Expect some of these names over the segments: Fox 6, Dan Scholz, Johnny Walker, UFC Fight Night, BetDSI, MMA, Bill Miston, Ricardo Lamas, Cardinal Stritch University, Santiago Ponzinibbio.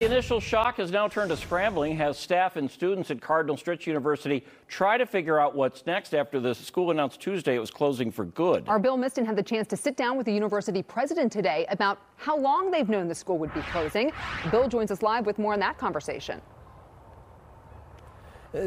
The initial shock has now turned to scrambling as staff and students at Cardinal Stritch University try to figure out what's next after the school announced Tuesday it was closing for good. Our Bill Miston had the chance to sit down with the university president today about how long they've known the school would be closing. Bill joins us live with more on that conversation.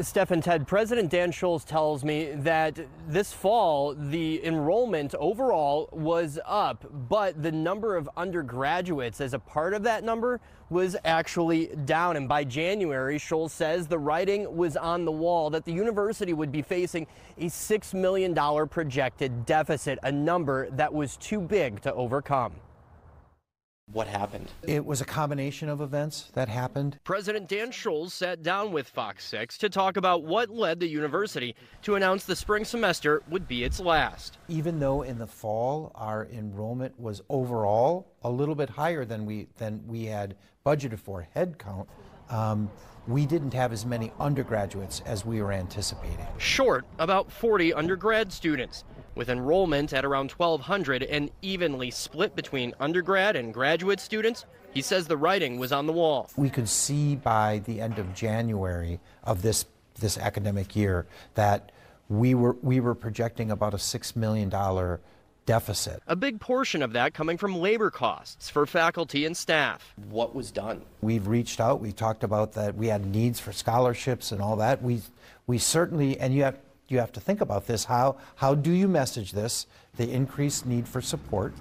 Steph and Ted, President Dan Scholz tells me that this fall the enrollment overall was up, but the number of undergraduates as a part of that number was actually down. And by January, Scholz says the writing was on the wall that the university would be facing a $6 million projected deficit, a number that was too big to overcome. What happened? It was a combination of events that happened. President Dan Scholz sat down with Fox 6 to talk about what led the university to announce the spring semester would be its last. Even though in the fall our enrollment was overall a little bit higher than we had budgeted for head count, we didn't have as many undergraduates as we were anticipating. Short about 40 undergrad students, with enrollment at around 1,200 and evenly split between undergrad and graduate students. He says the writing was on the wall. We could see by the end of January of this academic year that we were projecting about a $6 million deficit. A big portion of that coming from labor costs for faculty and staff. What was done? We've reached out. We talked about that. We had needs for scholarships and all that. We certainly, and you have to think about this. How do you message this, the increased need for support,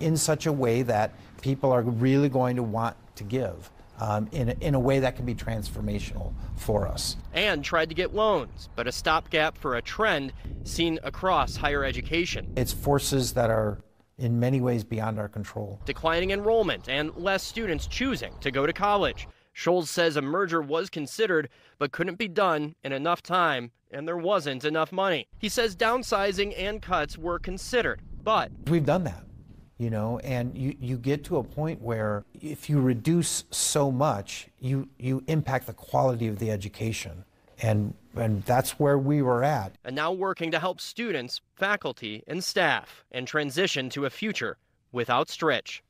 in such a way that people are really going to want to give in a way that can be transformational for us? And tried to get loans, but a stopgap for a trend seen across higher education. It's forces that are in many ways beyond our control. Declining enrollment and less students choosing to go to college. Scholz says a merger was considered, but couldn't be done in enough time, and there wasn't enough money. He says downsizing and cuts were considered, but we've done that, you know, and you get to a point where if you reduce so much, you impact the quality of the education, and that's where we were at. And now working to help students, faculty, and staff, and transition to a future without Stritch.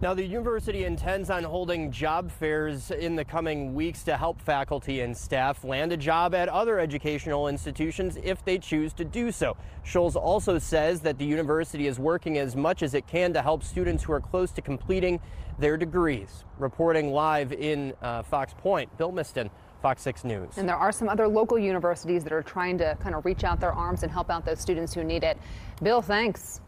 Now, the university intends on holding job fairs in the coming weeks to help faculty and staff land a job at other educational institutions if they choose to do so. Scholz also says that the university is working as much as it can to help students who are close to completing their degrees. Reporting live in Fox Point, Bill Miston, Fox 6 News. And there are some other local universities that are trying to kind of reach out their arms and help out those students who need it. Bill, thanks.